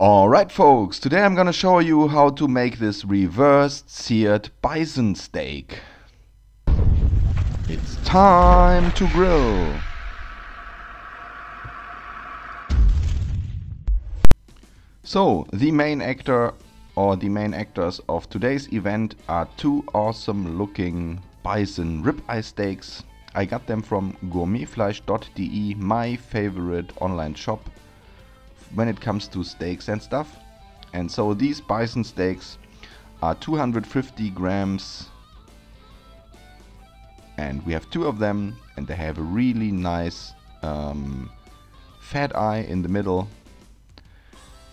Alright folks, today I'm gonna show you how to make this reversed seared bison steak. It's time to grill! So, the main actors of today's event are two awesome looking bison ribeye steaks. I got them from gourmetfleisch.de, my favorite online shop when it comes to steaks and stuff. And so these bison steaks are 250 grams and we have two of them, and they have a really nice fat eye in the middle.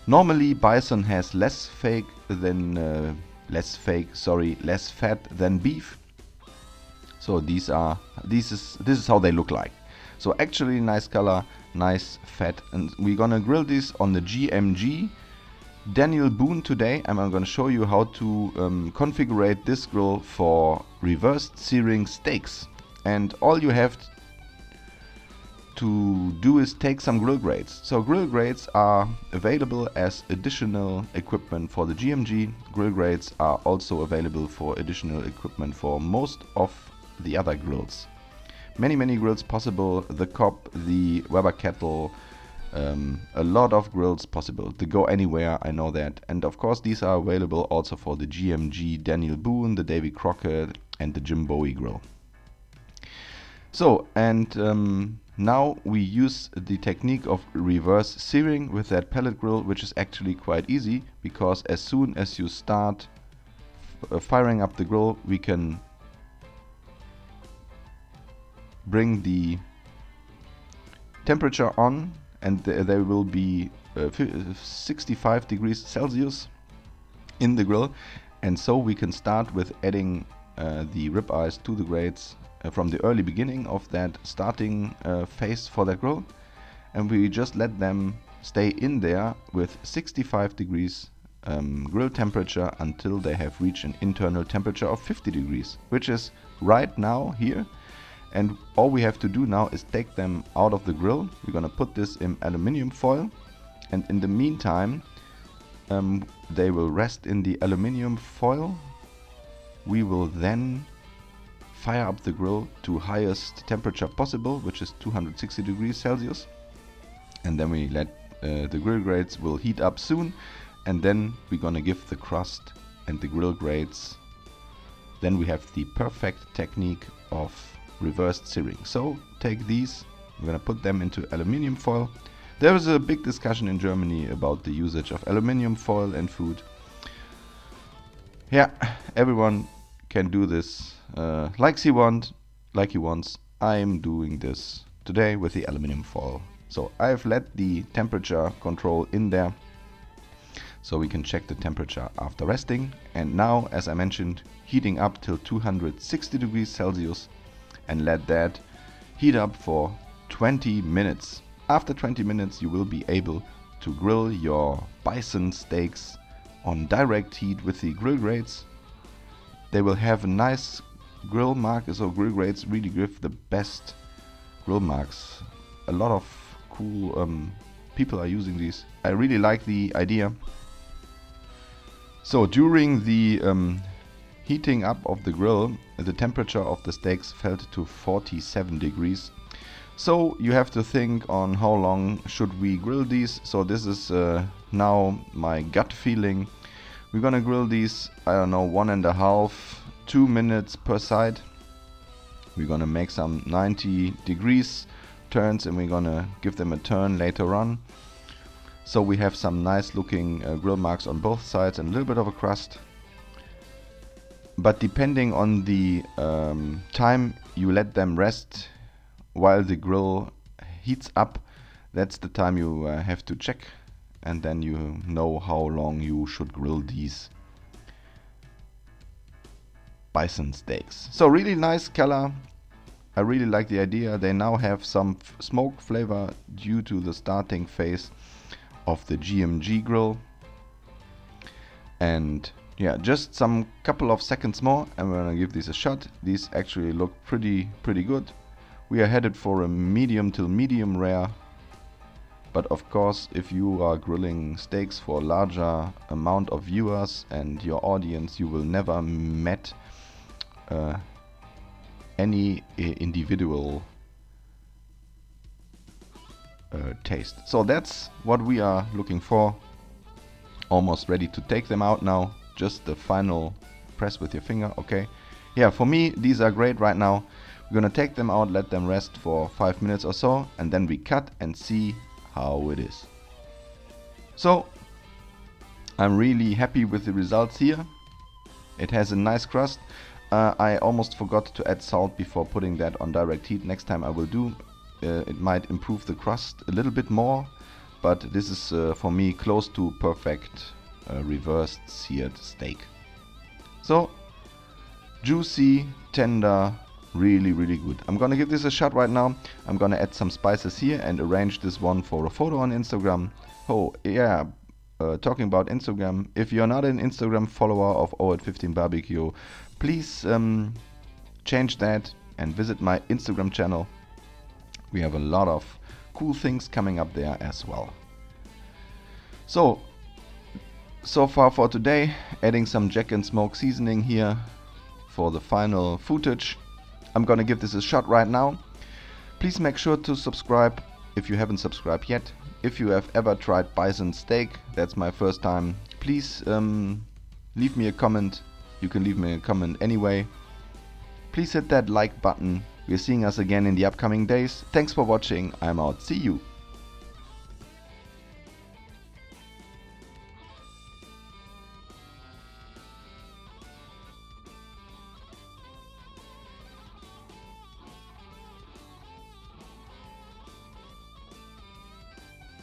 Normally bison has less fat than beef, so this is how they look like. So actually nice color, nice fat, and we're gonna grill this on the GMG Daniel Boone today, and I'm gonna show you how to configure this grill for reversed searing steaks. And all you have to do is take some grill grates. So grill grates are available as additional equipment for the GMG. Grill grates are also available for additional equipment for most of the other grills. Many grills possible, the Cob, the Weber Kettle, a lot of grills possible, the Go Anywhere, I know that. And of course these are available also for the GMG Daniel Boone, the Davy Crockett and the Jim Bowie grill. So, and now we use the technique of reverse searing with that pellet grill, which is actually quite easy, because as soon as you start firing up the grill, we can bring the temperature on, and there will be 65 degrees Celsius in the grill, and so we can start with adding the ribeyes to the grates from the early beginning of that starting phase for that grill, and we just let them stay in there with 65 degrees grill temperature until they have reached an internal temperature of 50 degrees, which is right now here. And all we have to do now is take them out of the grill. We're gonna put this in aluminium foil, and in the meantime they will rest in the aluminium foil. We will then fire up the grill to highest temperature possible, which is 260 degrees Celsius, and then we let the grill grates will heat up soon, and then we're gonna give the crust and the grill grates. Then we have the perfect technique of reversed searing. So take these, we're gonna put them into aluminium foil. There was a big discussion in Germany about the usage of aluminium foil and food. Yeah, everyone can do this like he wants. I'm doing this today with the aluminium foil. So I've let the temperature control in there, so we can check the temperature after resting. And now, as I mentioned, heating up till 260 degrees Celsius, and let that heat up for 20 minutes. After 20 minutes you will be able to grill your bison steaks on direct heat with the grill grates. They will have a nice grill mark, so grill grates really give the best grill marks. A lot of cool people are using these. I really like the idea. So during the heating up of the grill, the temperature of the steaks fell to 47 degrees. So you have to think on how long should we grill these. So this is now my gut feeling. We're gonna grill these, I don't know, 1.5–2 minutes per side. We're gonna make some 90 degrees turns, and we're gonna give them a turn later on. So we have some nice looking grill marks on both sides and a little bit of a crust. But depending on the time you let them rest while the grill heats up, that's the time you have to check, and then you know how long you should grill these bison steaks. So really nice color. I really like the idea. They now have some smoke flavor due to the starting phase of the GMG grill. And yeah, just some couple of seconds more and we're gonna give these a shot. These actually look pretty good. We are headed for a medium till medium rare, But of course, if you are grilling steaks for a larger amount of viewers and your audience, you will never meet any individual taste. So that's what we are looking for. Almost ready to take them out now. Just the final press with your finger. Okay. Yeah, for me, these are great right now. We're gonna take them out, let them rest for 5 minutes or so, and then we cut and see how it is. So I'm really happy with the results here. It has a nice crust. I almost forgot to add salt before putting that on direct heat. Next time I will do. It might improve the crust a little bit more, but this is for me close to perfect reversed seared steak. So juicy, tender, really, really good. I'm gonna give this a shot right now. I'm gonna add some spices here and arrange this one for a photo on Instagram. Oh yeah, talking about Instagram, if you're not an Instagram follower of 0815BBQ, please change that and visit my Instagram channel. We have a lot of cool things coming up there as well. So far for today, adding some Jack and Smoke seasoning here for the final footage. I'm gonna give this a shot right now. Please make sure to subscribe if you haven't subscribed yet. If you have ever tried bison steak, that's my first time, please leave me a comment. You can leave me a comment anyway. Please hit that like button. We're seeing us again in the upcoming days. Thanks for watching. I'm out. See you.